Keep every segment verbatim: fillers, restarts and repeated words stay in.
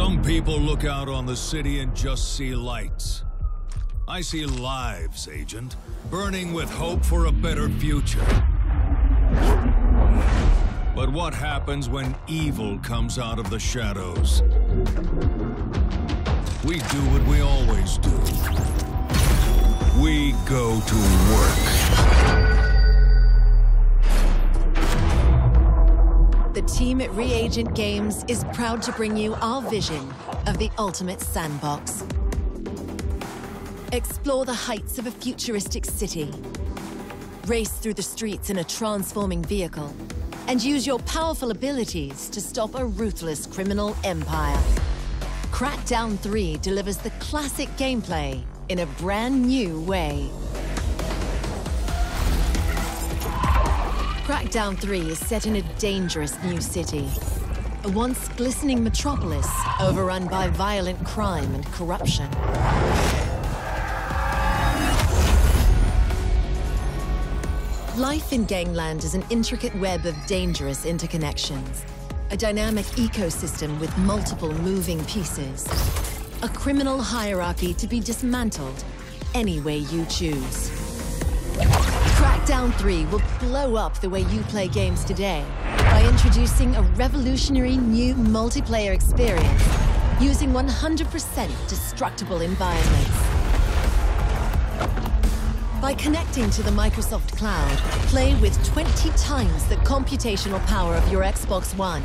Some people look out on the city and just see lights. I see lives, Agent, burning with hope for a better future. But what happens when evil comes out of the shadows? We do what we always do. We go to work. The team at Reagent Games is proud to bring you our vision of the ultimate sandbox. Explore the heights of a futuristic city. Race through the streets in a transforming vehicle. And use your powerful abilities to stop a ruthless criminal empire. Crackdown three delivers the classic gameplay in a brand new way. Crackdown three is set in a dangerous new city. A once glistening metropolis overrun by violent crime and corruption. Life in Gangland is an intricate web of dangerous interconnections. A dynamic ecosystem with multiple moving pieces. A criminal hierarchy to be dismantled any way you choose. Crackdown three will blow up the way you play games today by introducing a revolutionary new multiplayer experience using one hundred percent destructible environments. By connecting to the Microsoft Cloud, play with twenty times the computational power of your Xbox One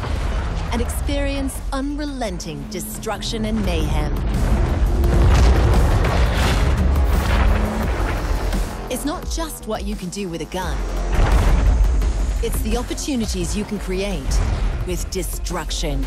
and experience unrelenting destruction and mayhem. It's not just what you can do with a gun. It's the opportunities you can create with destruction.